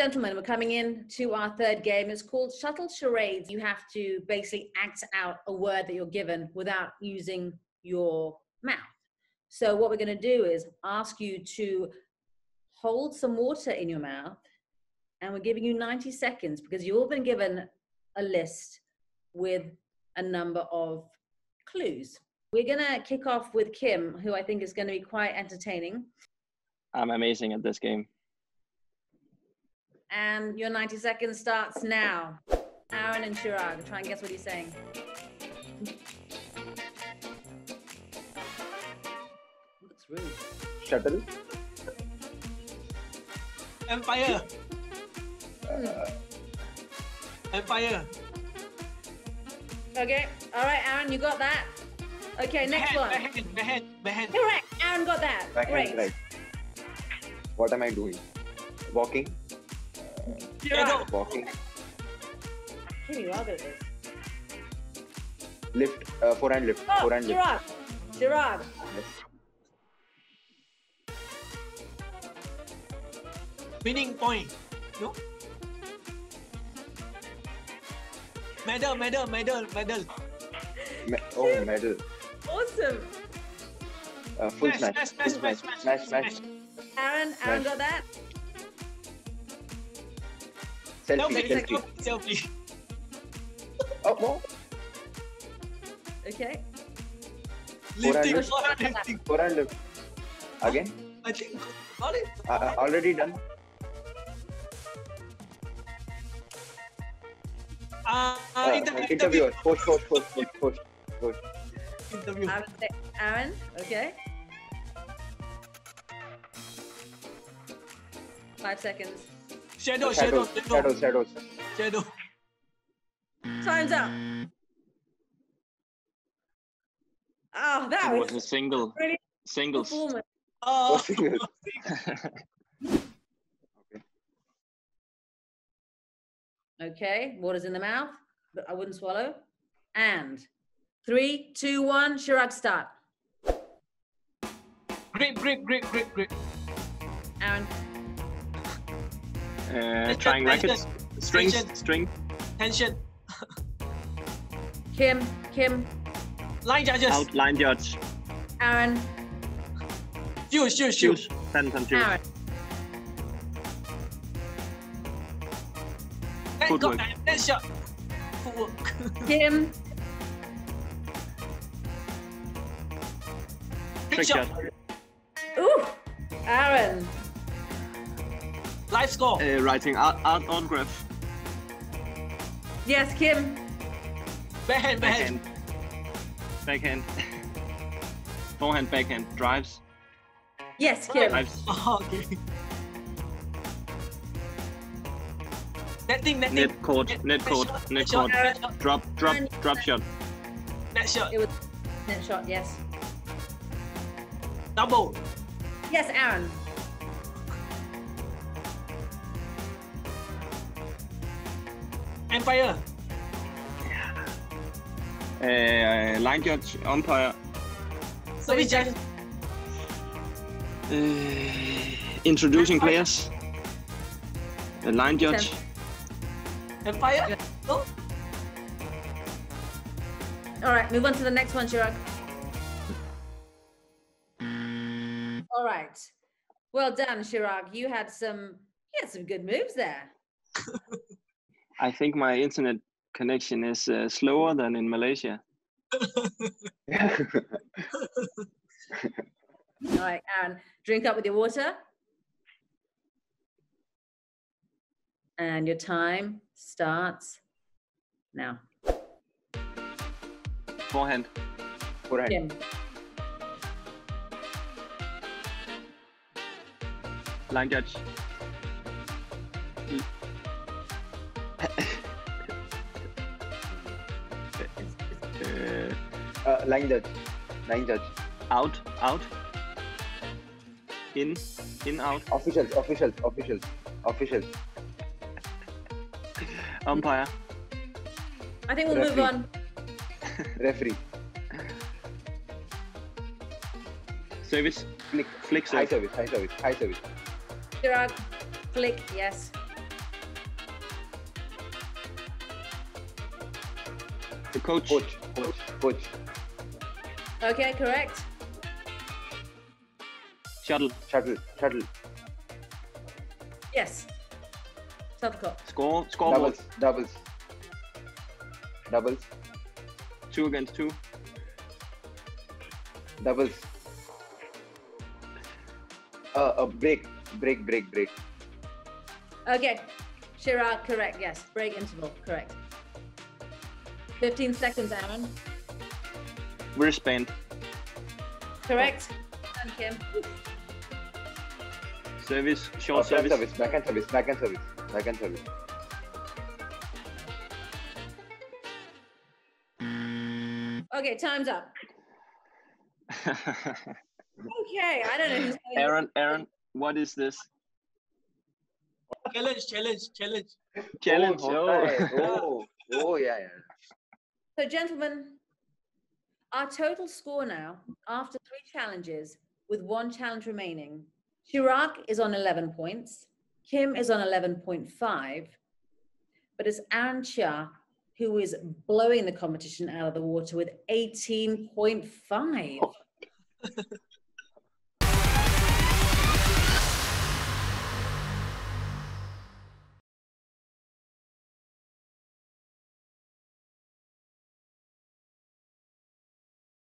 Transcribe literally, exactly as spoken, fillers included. Gentlemen, we're coming in to our third game. It's called Shuttle Charades. You have to basically act out a word that you're given without using your mouth. So what we're going to do is ask you to hold some water in your mouth, and we're giving you ninety seconds because you've all been given a list with a number of clues. We're going to kick off with Kim, who I think is going to be quite entertaining. I'm amazing at this game. And your ninety seconds starts now. Aaron and Chirag, try and guess what he's saying. Looks rude. Shuttle. Empire. uh, Empire. Okay, all right, Aaron, you got that. Okay, next one. Backhand, backhand, backhand. Correct, Aaron got that. Backhand, right. What am I doing? Walking. Yeah, walking. Kim, you are good at this. Lift, uh, forehand lift, oh, forehand lift. Chirag, Chirag. Yes. Winning point. No. Medal, medal, medal, medal. Me oh, medal. Awesome. Uh, full smash, smash, smash, smash, smash, smash, smash. Aaron, Aaron got that. Selfie, selfie, selfie. Oh, no. Okay. Lifting, forehand lifting. Forehand lift. Again? I think, uh, already done. Uh, uh, interviewer, interviewer. Post, post, post, post, post, post. Interviewer. Aaron, okay. Five seconds. Shadow, shadow, shadow, shadow, shadow. Time's up. Oh, that was, was a single, single. Oh, single. Okay. Okay, water's in the mouth, but I wouldn't swallow. And three, two, one. Chirag, start. Grip, grip, grip, grip, grip. Aaron. Uh, trying rackets, strings, tension. String, tension. Kim, Kim. Line judges. Out, line judge. Aaron. Shoes, shoes, shoes. Pen, pen, shoes. Aaron. Footwork. Footwork. Kim. Trick shot. Ooh, Aaron. Life score. Uh, writing art, art autograph. Yes, Kim. Backhand, backhand. Backhand. Forehand, backhand. Drives. Yes, Kim. Drives. Oh, okay. That thing, that thing. Net court, net, net court, shot, net court. Shot, shot. Drop, drop, and drop shot. Net shot. It was net shot, yes. Double. Yes, Aaron. Empire. Yeah. Uh, line judge, umpire. Sorry, judge. Uh, introducing Empire. Players. Uh, line judge. Empire. No. All right, move on to the next one, Chirag. All right. Well done, Chirag. You had some. You had some good moves there. I think my internet connection is uh, slower than in Malaysia. All right, Aaron, drink up with your water. And your time starts now. Forehand. Forehand. Kim. Line judge. Mm. Uh, line judge, line judge. Out, out. In, in, out. Officials, officials, officials, officials. Umpire. I think we'll Referee. Move on. Referee. Service. Flick, flick service. High service, high service, high service. Chirag, flick, yes. The coach. Coach. Coach. Coach. Okay, correct. Shuttle. Shuttle. Shuttle. Yes. Shuttlecock. Score. Score. Doubles. Balls. Doubles. Doubles. Two against two. Doubles. Uh, a break. Break. Break. Break. Okay. Chirag, correct. Yes. Break interval. Correct. fifteen seconds, Aaron. Wristband. Correct. Done, Kim. Service. Short oh, service. service. Backhand service. Backhand service. Backhand service. Okay, time's up. Okay, I don't know who's saying Aaron, that. Aaron, what is this? Challenge, challenge, challenge. Challenge. Oh, oh, oh, oh yeah, yeah. So, gentlemen, our total score now, after three challenges, with one challenge remaining, Chirag is on eleven points, Kim is on eleven point five, but it's Aaron Chia who is blowing the competition out of the water with eighteen point five.